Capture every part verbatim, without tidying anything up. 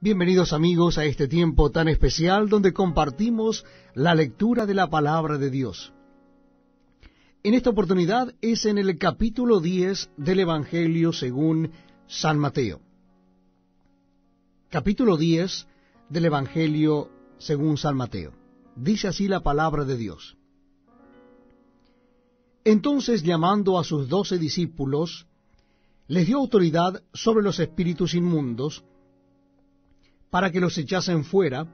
Bienvenidos amigos a este tiempo tan especial donde compartimos la lectura de la Palabra de Dios. En esta oportunidad es en el capítulo diez del Evangelio según San Mateo. Capítulo diez del Evangelio según San Mateo. Dice así la Palabra de Dios. Entonces, llamando a sus doce discípulos, les dio autoridad sobre los espíritus inmundos, para que los echasen fuera,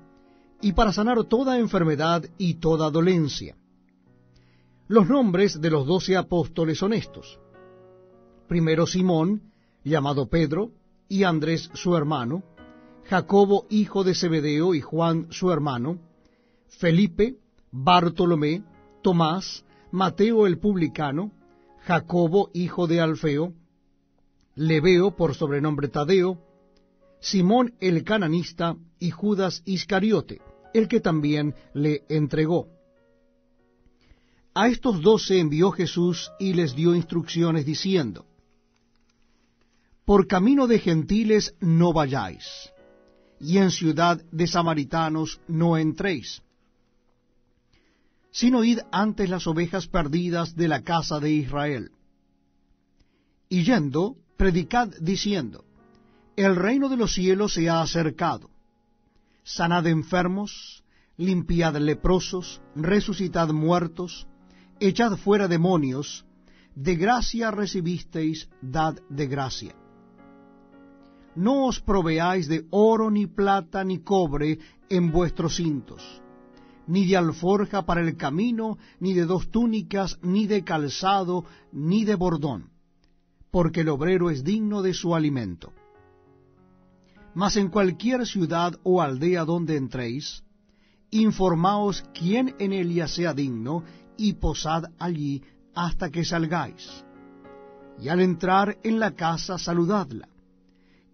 y para sanar toda enfermedad y toda dolencia. Los nombres de los doce apóstoles son estos. Primero Simón, llamado Pedro, y Andrés su hermano, Jacobo hijo de Zebedeo y Juan su hermano, Felipe, Bartolomé, Tomás, Mateo el publicano, Jacobo hijo de Alfeo, Lebeo por sobrenombre Tadeo, Simón el cananista y Judas Iscariote, el que también le entregó. A estos doce envió Jesús y les dio instrucciones diciendo, por camino de gentiles no vayáis, y en ciudad de samaritanos no entréis, sino id antes las ovejas perdidas de la casa de Israel. Y yendo, predicad diciendo, el reino de los cielos se ha acercado. Sanad enfermos, limpiad leprosos, resucitad muertos, echad fuera demonios, de gracia recibisteis, dad de gracia. No os proveáis de oro, ni plata, ni cobre en vuestros cintos, ni de alforja para el camino, ni de dos túnicas, ni de calzado, ni de bordón, porque el obrero es digno de su alimento. Mas en cualquier ciudad o aldea donde entréis, informaos quién en ella sea digno, y posad allí hasta que salgáis. Y al entrar en la casa, saludadla.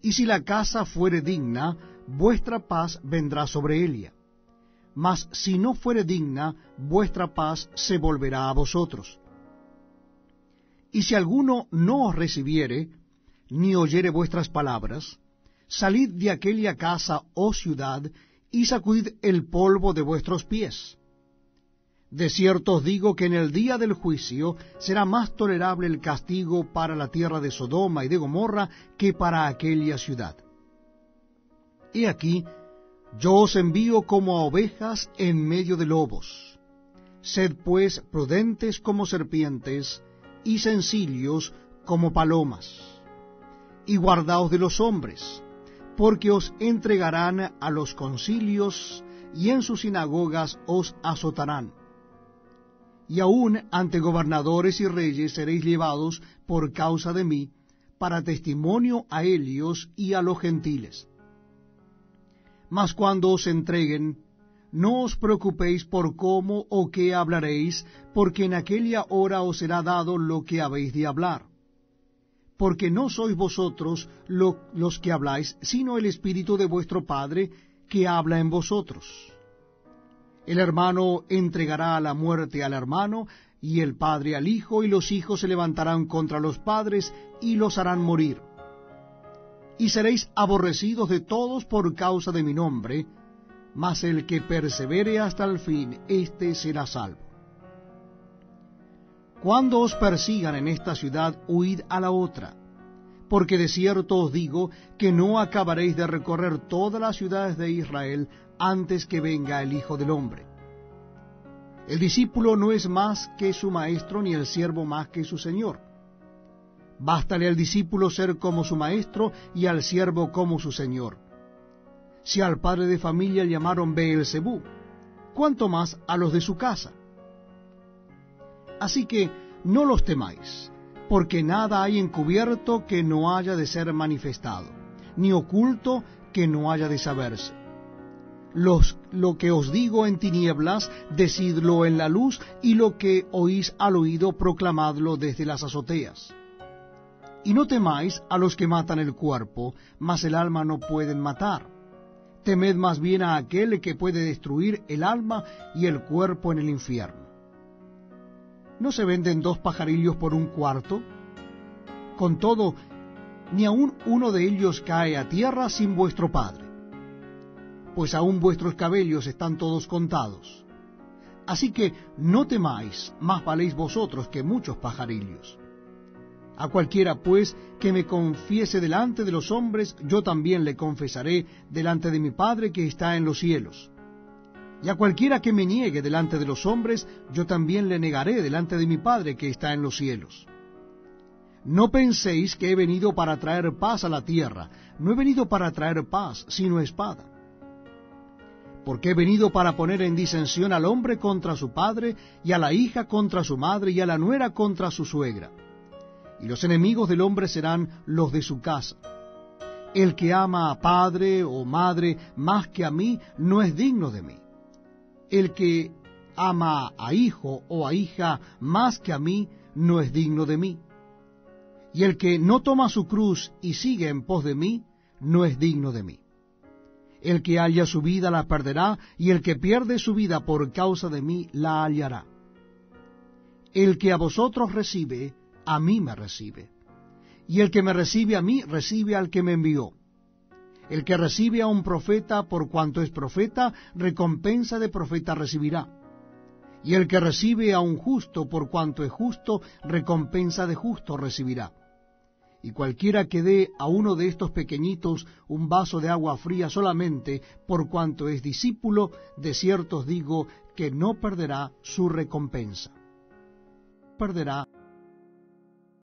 Y si la casa fuere digna, vuestra paz vendrá sobre ella. Mas si no fuere digna, vuestra paz se volverá a vosotros. Y si alguno no os recibiere, ni oyere vuestras palabras, salid de aquella casa o ciudad, y sacudid el polvo de vuestros pies. De cierto os digo que en el día del juicio será más tolerable el castigo para la tierra de Sodoma y de Gomorra que para aquella ciudad. He aquí, yo os envío como a ovejas en medio de lobos. Sed pues prudentes como serpientes, y sencillos como palomas. Y guardaos de los hombres, porque os entregarán a los concilios, y en sus sinagogas os azotarán. Y aún ante gobernadores y reyes seréis llevados por causa de mí, para testimonio a ellos y a los gentiles. Mas cuando os entreguen, no os preocupéis por cómo o qué hablaréis, porque en aquella hora os será dado lo que habéis de hablar. Porque no sois vosotros lo, los que habláis, sino el Espíritu de vuestro Padre que habla en vosotros. El hermano entregará a la muerte al hermano, y el padre al hijo, y los hijos se levantarán contra los padres, y los harán morir. Y seréis aborrecidos de todos por causa de mi nombre, mas el que persevere hasta el fin, éste será salvo. Cuando os persigan en esta ciudad, huid a la otra, porque de cierto os digo que no acabaréis de recorrer todas las ciudades de Israel antes que venga el Hijo del Hombre. El discípulo no es más que su maestro, ni el siervo más que su señor. Bástale al discípulo ser como su maestro, y al siervo como su señor. Si al padre de familia llamaron Beelzebú, ¿cuánto más a los de su casa? Así que no los temáis, porque nada hay encubierto que no haya de ser manifestado, ni oculto que no haya de saberse. Los, lo que os digo en tinieblas, decidlo en la luz, y lo que oís al oído, proclamadlo desde las azoteas. Y no temáis a los que matan el cuerpo, mas el alma no pueden matar. Temed más bien a aquel que puede destruir el alma y el cuerpo en el infierno. ¿No se venden dos pajarillos por un cuarto? Con todo, ni aun uno de ellos cae a tierra sin vuestro Padre, pues aún vuestros cabellos están todos contados. Así que no temáis, más valéis vosotros que muchos pajarillos. A cualquiera, pues, que me confiese delante de los hombres, yo también le confesaré delante de mi Padre que está en los cielos. Y a cualquiera que me niegue delante de los hombres, yo también le negaré delante de mi Padre que está en los cielos. No penséis que he venido para traer paz a la tierra. No he venido para traer paz, sino espada. Porque he venido para poner en disensión al hombre contra su padre, y a la hija contra su madre, y a la nuera contra su suegra. Y los enemigos del hombre serán los de su casa. El que ama a padre o madre más que a mí, no es digno de mí. El que ama a hijo o a hija más que a mí, no es digno de mí. Y el que no toma su cruz y sigue en pos de mí, no es digno de mí. El que halla su vida la perderá, y el que pierde su vida por causa de mí la hallará. El que a vosotros recibe, a mí me recibe. Y el que me recibe a mí, recibe al que me envió. El que recibe a un profeta, por cuanto es profeta, recompensa de profeta recibirá. Y el que recibe a un justo, por cuanto es justo, recompensa de justo recibirá. Y cualquiera que dé a uno de estos pequeñitos un vaso de agua fría solamente, por cuanto es discípulo, de cierto os digo que no perderá su recompensa. Perderá